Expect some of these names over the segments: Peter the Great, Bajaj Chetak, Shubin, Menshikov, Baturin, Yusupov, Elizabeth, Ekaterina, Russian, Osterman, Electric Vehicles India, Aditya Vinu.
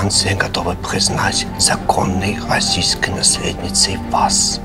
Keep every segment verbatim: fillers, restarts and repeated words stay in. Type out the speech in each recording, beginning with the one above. Франция готова признать законной российской наследницей вас.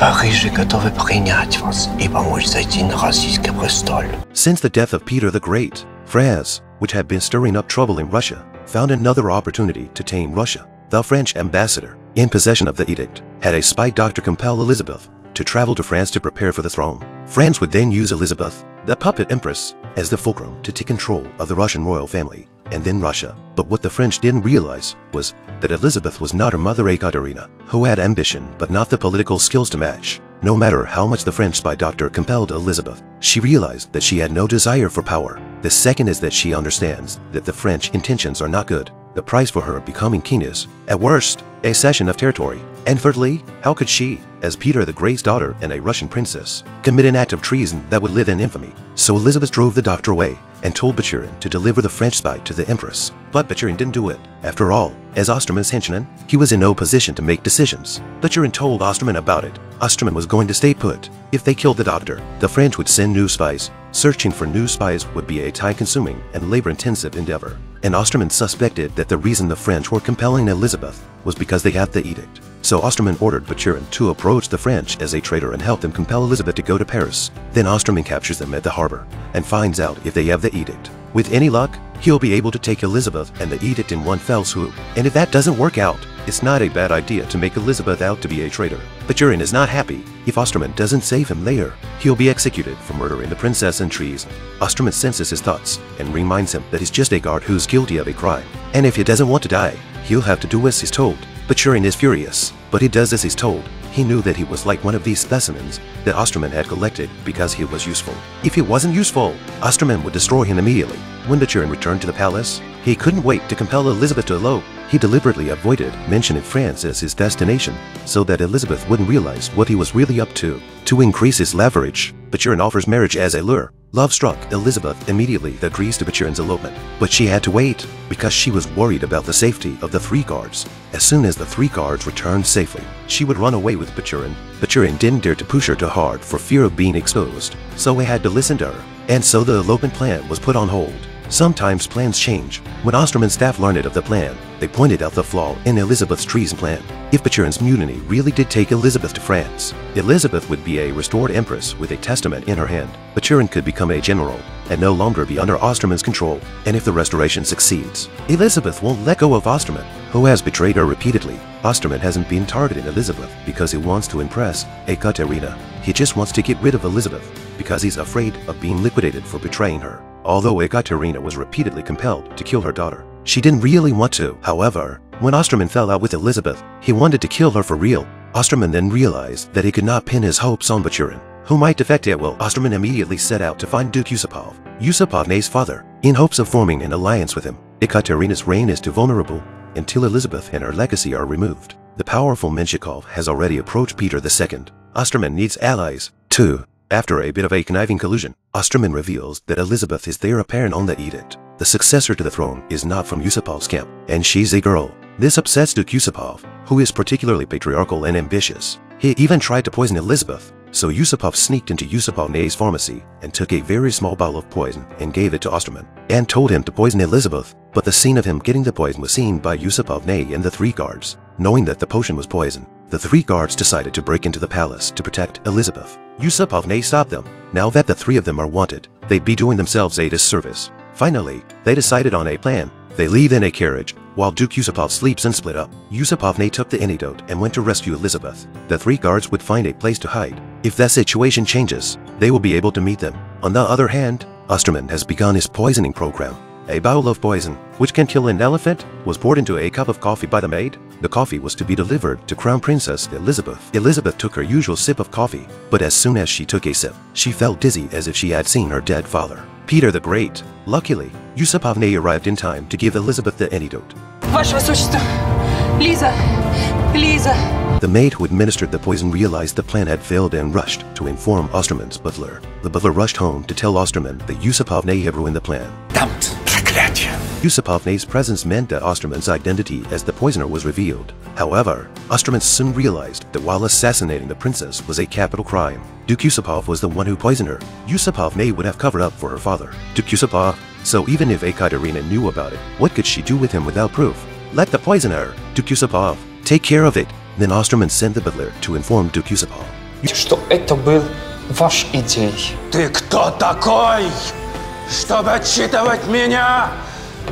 Париж is готовы принять вас и помочь зайти на российский престол. Since the death of Peter the Great, France, which had been stirring up trouble in Russia, found another opportunity to tame Russia. The French ambassador, in possession of the edict, had a spy doctor compel Elizabeth to travel to France to prepare for the throne. France would then use Elizabeth, the puppet empress, as the fulcrum to take control of the Russian royal family, and then Russia. But what the French didn't realize was that Elizabeth was not her mother Ekaterina, who had ambition but not the political skills to match. No matter how much the French spy doctor compelled Elizabeth, she realized that she had no desire for power. The second is that she understands that the French intentions are not good. The price for her becoming king is, at worst, a cession of territory. And thirdly, how could she, as Peter the Great's daughter and a Russian princess, commit an act of treason that would live in infamy? So Elizabeth drove the doctor away and told Baturin to deliver the French spy to the empress. But Baturin didn't do it. After all, as Osterman's henchman, he was in no position to make decisions. Baturin told Osterman about it. Osterman was going to stay put. If they killed the doctor, the French would send new spies. Searching for new spies would be a time-consuming and labor-intensive endeavor. And Osterman suspected that the reason the French were compelling Elizabeth was because they had the edict. So Osterman ordered Baturin to approach the French as a traitor and help them compel Elizabeth to go to Paris. Then Osterman captures them at the harbor and finds out if they have the edict. With any luck, he'll be able to take Elizabeth and the edict in one fell swoop. And if that doesn't work out, it's not a bad idea to make Elizabeth out to be a traitor. Baturin is not happy. If Osterman doesn't save him later, he'll be executed for murdering the princess and treason. Osterman senses his thoughts and reminds him that he's just a guard who's guilty of a crime. And if he doesn't want to die, he'll have to do as he's told. Baturin is furious, but he does as he's told. He knew that he was like one of these specimens that Osterman had collected because he was useful. If he wasn't useful, Osterman would destroy him immediately. When Baturin returned to the palace, he couldn't wait to compel Elizabeth to elope. He deliberately avoided mentioning France as his destination so that Elizabeth wouldn't realize what he was really up to. To increase his leverage, Baturin offers marriage as a lure. Love struck, Elizabeth immediately agrees to Baturin's elopement. But she had to wait, because she was worried about the safety of the three guards. As soon as the three guards returned safely, she would run away with Baturin. Baturin didn't dare to push her too hard for fear of being exposed, so he had to listen to her. And so the elopement plan was put on hold. Sometimes plans change. When Osterman's staff learned of the plan, they pointed out the flaw in Elizabeth's treason plan. If Baturin's mutiny really did take Elizabeth to France, Elizabeth would be a restored empress with a testament in her hand. Baturin could become a general and no longer be under Osterman's control. And if the restoration succeeds, Elizabeth won't let go of Osterman, who has betrayed her repeatedly. Osterman hasn't been targeting Elizabeth because he wants to impress Ekaterina. He just wants to get rid of Elizabeth because he's afraid of being liquidated for betraying her. Although Ekaterina was repeatedly compelled to kill her daughter, she didn't really want to. However, when Osterman fell out with Elizabeth, he wanted to kill her for real. Osterman then realized that he could not pin his hopes on Baturin, who might defect at will. Osterman immediately set out to find Duke Yusupov, Yusupov's father, in hopes of forming an alliance with him. Ekaterina's reign is too vulnerable until Elizabeth and her legacy are removed. The powerful Menshikov has already approached Peter the Second. Osterman needs allies, too. After a bit of a conniving collusion, Osterman reveals that Elizabeth is their apparent on the edict. The successor to the throne is not from Yusupov's camp, and she's a girl. This upsets Duke Yusupov, who is particularly patriarchal and ambitious. He even tried to poison Elizabeth, so Yusupov sneaked into Yusupov's pharmacy and took a very small bottle of poison and gave it to Osterman, and told him to poison Elizabeth, but the scene of him getting the poison was seen by Yusupov and the three guards. Knowing that the potion was poison, the three guards decided to break into the palace to protect Elizabeth. Yusupov stopped them. Now that the three of them are wanted, they'd be doing themselves a disservice. Finally, they decided on a plan. They leave in a carriage, while Duke Yusupov sleeps and split up. Yusupov took the antidote and went to rescue Elizabeth. The three guards would find a place to hide. If that situation changes, they will be able to meet them. On the other hand, Osterman has begun his poisoning program. A bowl of poison, which can kill an elephant, was poured into a cup of coffee by the maid. The coffee was to be delivered to Crown Princess Elizabeth. Elizabeth took her usual sip of coffee, but as soon as she took a sip, she felt dizzy as if she had seen her dead father, Peter the Great. Luckily, Yusupov arrived in time to give Elizabeth the antidote. Ваше Высочество, Лиза, Лиза. The maid who administered the poison realized the plan had failed and rushed to inform Osterman's butler. The butler rushed home to tell Osterman that Yusupov had ruined the plan. Dumped. Yusupov's presence meant that Osterman's identity as the poisoner was revealed. However, Osterman soon realized that while assassinating the princess was a capital crime, Duke Yusupov was the one who poisoned her. Yusupov would have covered up for her father, Duke Yusupov. So even if Ekaterina knew about it, what could she do with him without proof? Let the poisoner, Duke Yusupov, take care of it. Then Osterman sent the butler to inform Duke Yusupov. Что это был ваш идей? Ты кто такой, чтобы отчитывать меня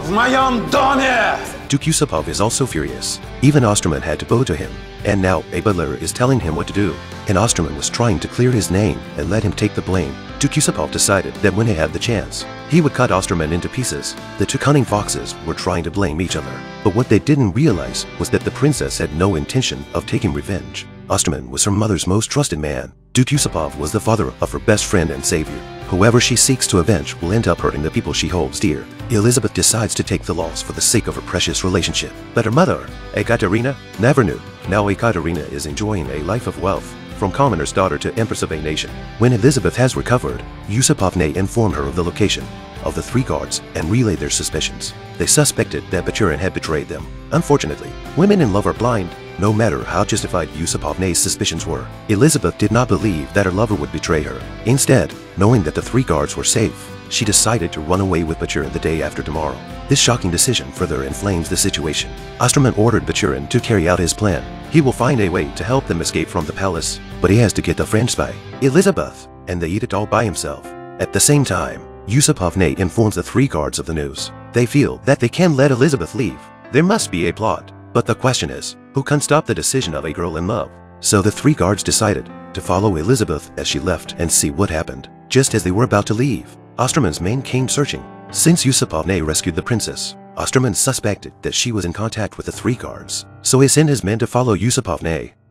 в моем доме? Duke Yusupov is also furious. Even Osterman had to bow to him. And now a butler is telling him what to do. And Osterman was trying to clear his name and let him take the blame. Duke Yusupov decided that when he had the chance, he would cut Osterman into pieces. The two cunning foxes were trying to blame each other. But what they didn't realize was that the princess had no intention of taking revenge. Osterman was her mother's most trusted man. Duke Yusupov was the father of her best friend and savior. Whoever she seeks to avenge will end up hurting the people she holds dear. Elizabeth decides to take the loss for the sake of her precious relationship. But her mother, Ekaterina, never knew. Now Ekaterina is enjoying a life of wealth, from commoner's daughter to empress of a nation. When Elizabeth has recovered, Yusupov may inform her of the location of the three guards and relay their suspicions. They suspected that Baturin had betrayed them. Unfortunately, women in love are blind, no matter how justified Yusupov's suspicions were. Elizabeth did not believe that her lover would betray her. Instead, knowing that the three guards were safe, she decided to run away with Baturin the day after tomorrow. This shocking decision further inflames the situation. Osterman ordered Baturin to carry out his plan. He will find a way to help them escape from the palace, but he has to get the French spy, Elizabeth, and they eat it all by himself. At the same time, Yusupov informs the three guards of the news. They feel that they can't let Elizabeth leave. There must be a plot. But the question is, who can stop the decision of a girl in love? So the three guards decided to follow Elizabeth as she left and see what happened. Just as they were about to leave, Osterman's men came searching. Since Yusupov rescued the princess, Osterman suspected that she was in contact with the three guards. So he sent his men to follow Yusupov.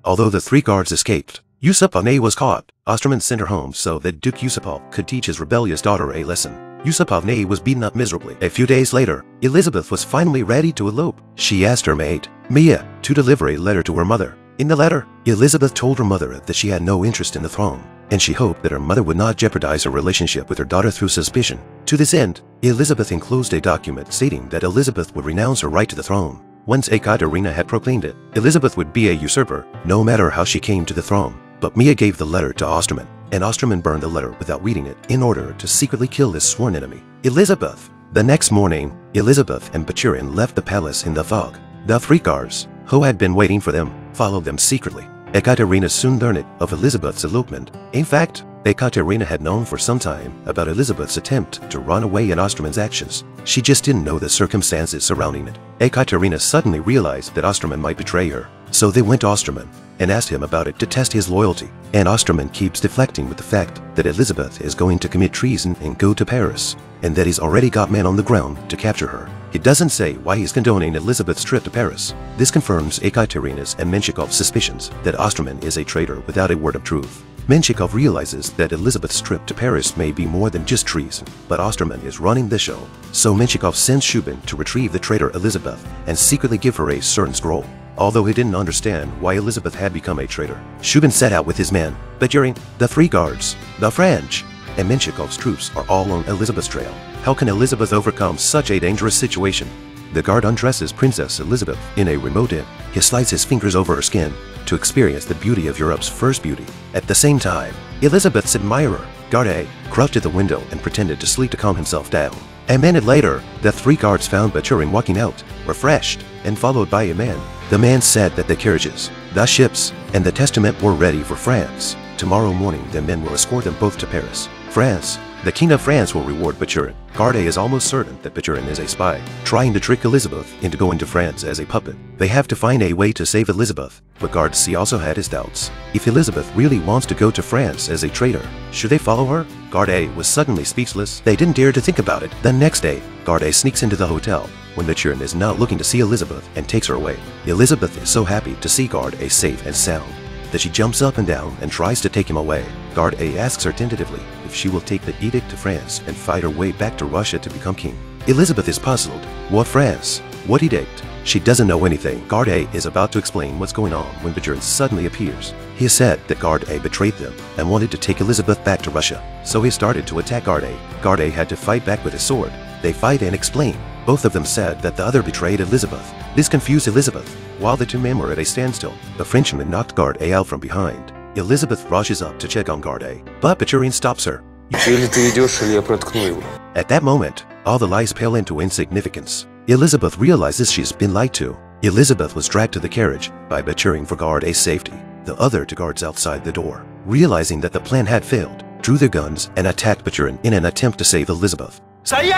Although the three guards escaped, Yusupov was caught. Osterman sent her home so that Duke Yusupov could teach his rebellious daughter a lesson. Yusupov was beaten up miserably. A few days later, Elizabeth was finally ready to elope. She asked her maid, Mia, to deliver a letter to her mother. In the letter, Elizabeth told her mother that she had no interest in the throne, and she hoped that her mother would not jeopardize her relationship with her daughter through suspicion. To this end, Elizabeth enclosed a document stating that Elizabeth would renounce her right to the throne. Once Ekaterina had proclaimed it, Elizabeth would be a usurper, no matter how she came to the throne. But Mia gave the letter to Osterman, and Osterman burned the letter without reading it in order to secretly kill his sworn enemy, Elizabeth. The next morning, Elizabeth and Baturin left the palace in the fog. The three guards, who had been waiting for them, followed them secretly. Ekaterina soon learned of Elizabeth's elopement. In fact, Ekaterina had known for some time about Elizabeth's attempt to run away and Osterman's actions. She just didn't know the circumstances surrounding it. Ekaterina suddenly realized that Osterman might betray her. So they went to Osterman and asked him about it to test his loyalty. And Osterman keeps deflecting with the fact that Elizabeth is going to commit treason and go to Paris, and that he's already got men on the ground to capture her. He doesn't say why he's condoning Elizabeth's trip to Paris. This confirms Ekaterina's and Menshikov's suspicions that Osterman is a traitor without a word of truth. Menshikov realizes that Elizabeth's trip to Paris may be more than just treason, but Osterman is running the show. So Menshikov sends Shubin to retrieve the traitor Elizabeth and secretly give her a certain scroll. Although he didn't understand why Elizabeth had become a traitor, Shubin set out with his men. Baturin, the three guards, the French, and Menshikov's troops are all on Elizabeth's trail. How can Elizabeth overcome such a dangerous situation? The guard undresses Princess Elizabeth in a remote inn. He slides his fingers over her skin to experience the beauty of Europe's first beauty. At the same time, Elizabeth's admirer, Garde, crouched at the window and pretended to sleep to calm himself down. A minute later, the three guards found Baturin walking out, refreshed, and followed by a man. The man said that the carriages, the ships, and the testament were ready for France. Tomorrow morning, the men will escort them both to Paris. France, the King of France will reward Baturin. Garde is almost certain that Baturin is a spy, trying to trick Elizabeth into going to France as a puppet. They have to find a way to save Elizabeth, but Garde also had his doubts. If Elizabeth really wants to go to France as a traitor, should they follow her? Garde was suddenly speechless. They didn't dare to think about it. The next day, Garde sneaks into the hotel when Baturin is not looking to see Elizabeth and takes her away. Elizabeth is so happy to see Garde safe and sound that she jumps up and down and tries to take him away. Garde asks her tentatively if she will take the edict to France and fight her way back to Russia to become king. Elizabeth is puzzled. What France? What edict? She doesn't know anything. Garde is about to explain what's going on when Baturin suddenly appears. He said that Garde betrayed them and wanted to take Elizabeth back to Russia. So he started to attack Garde. Garde had to fight back with his sword. They fight and explain. Both of them said that the other betrayed Elizabeth. This confused Elizabeth. While the two men were at a standstill, the Frenchman knocked Garde out from behind. Elizabeth rushes up to check on Garde, but Baturin stops her. At that moment, all the lies pale into insignificance. Elizabeth realizes she's been lied to. Elizabeth was dragged to the carriage by Baturin for guard A's safety, the other to guards outside the door. Realizing that the plan had failed, drew their guns and attacked Baturin in an attempt to save Elizabeth. A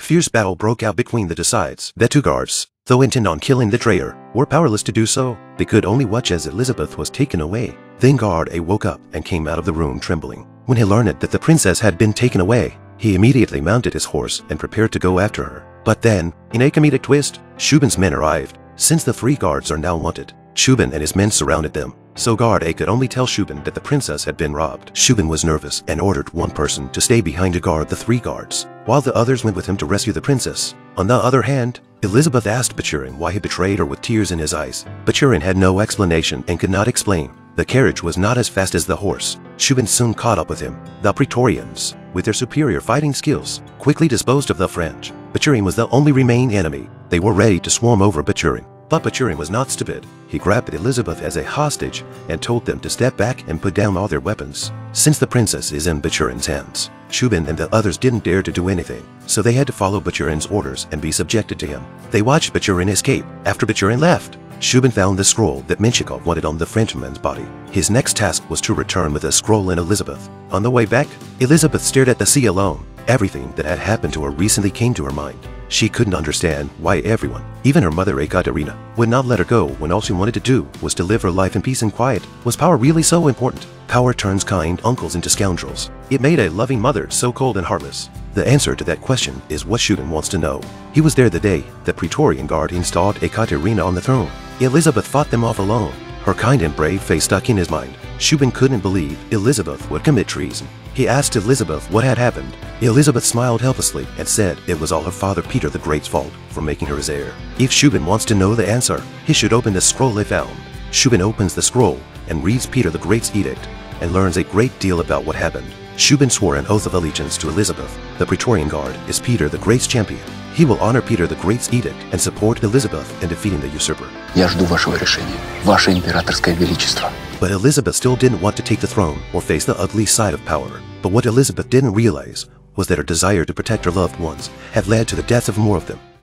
fierce battle broke out between the two sides. The two guards, though intent on killing the traitor, were powerless to do so. They could only watch as Elizabeth was taken away. Then guard A woke up and came out of the room trembling. When he learned that the princess had been taken away, he immediately mounted his horse and prepared to go after her. But then, in a comedic twist, Shubin's men arrived. Since the three guards are now wanted, Shubin and his men surrounded them. So guard A could only tell Shubin that the princess had been robbed. Shubin was nervous and ordered one person to stay behind to guard the three guards, while the others went with him to rescue the princess. On the other hand, Elizabeth asked Baturin why he betrayed her with tears in his eyes. Baturin had no explanation and could not explain. The carriage was not as fast as the horse. Shubin soon caught up with him. The Praetorians, with their superior fighting skills, quickly disposed of the French. Baturin was the only remaining enemy. They were ready to swarm over Baturin. But Baturin was not stupid. He grabbed Elizabeth as a hostage and told them to step back and put down all their weapons. Since the princess is in Baturin's hands, Shubin and the others didn't dare to do anything, so they had to follow Baturin's orders and be subjected to him. They watched Baturin escape. After Baturin left, Shubin found the scroll that Menshikov wanted on the Frenchman's body. His next task was to return with a scroll and Elizabeth. On the way back, Elizabeth stared at the sea alone. Everything that had happened to her recently came to her mind. She couldn't understand why everyone, even her mother Ekaterina, would not let her go when all she wanted to do was to live her life in peace and quiet. Was power really so important? Power turns kind uncles into scoundrels. It made a loving mother so cold and heartless. The answer to that question is what Shubin wants to know. He was there the day the Praetorian Guard installed Ekaterina on the throne. Elizabeth fought them off alone. Her kind and brave face stuck in his mind. Shubin couldn't believe Elizabeth would commit treason. He asked Elizabeth what had happened. Elizabeth smiled helplessly and said it was all her father Peter the Great's fault for making her his heir. If Shubin wants to know the answer, he should open the scroll they found. Shubin opens the scroll and reads Peter the Great's edict and learns a great deal about what happened. Shubin swore an oath of allegiance to Elizabeth. The Praetorian Guard is Peter the Great's champion. He will honor Peter the Great's edict and support Elizabeth in defeating the usurper. Я жду вашего решения, ваше императорское величество. But Elizabeth still didn't want to take the throne or face the ugly side of power. But what Elizabeth didn't realize was that her desire to protect her loved ones had led to the death of more of them.